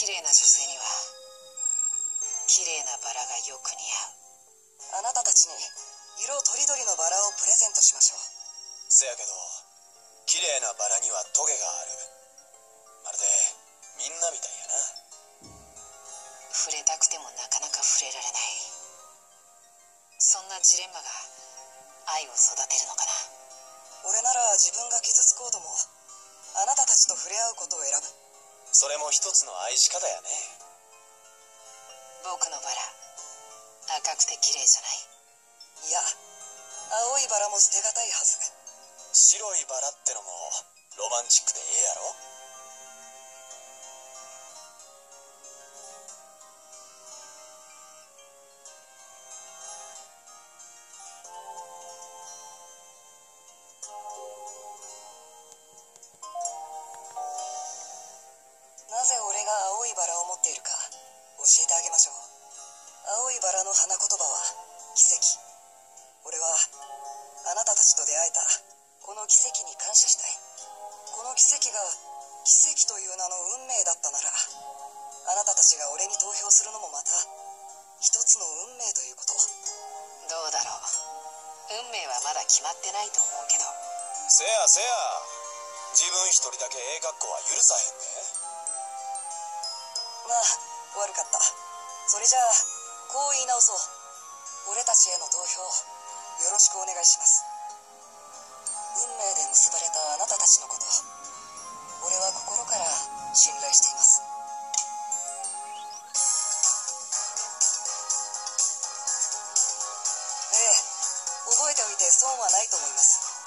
綺麗な女性には綺麗なバラがよく似合う。あなたたちに色とりどりのバラをプレゼントしましょう。せやけど綺麗なバラにはトゲがある。まるでみんなみたいやな。触れたくてもなかなか触れられない、そんなジレンマが愛を育てるのかな。俺なら自分が傷つこうともあなたたちと触れ合うことを選ぶ。それも一つの愛し方やね。僕のバラ赤くて綺麗じゃない。いや青いバラも捨てがたいはず。白いバラってのもロマンチックでいいやろ。なぜ俺が青いバラを持っているか教えてあげましょう。青いバラの花言葉は奇跡。俺はあなたたちと出会えたこの奇跡に感謝したい。この奇跡が奇跡という名の運命だったなら、あなたたちが俺に投票するのもまた一つの運命ということ。どうだろう、運命はまだ決まってないと思うけど。せやせや、自分一人だけええ格好は許さへんね。まあ悪かった。それじゃあこう言い直そう。俺たちへの投票よろしくお願いします。運命で結ばれたあなたたちのこと、俺は心から信頼しています。ええ、覚えておいて損はないと思います。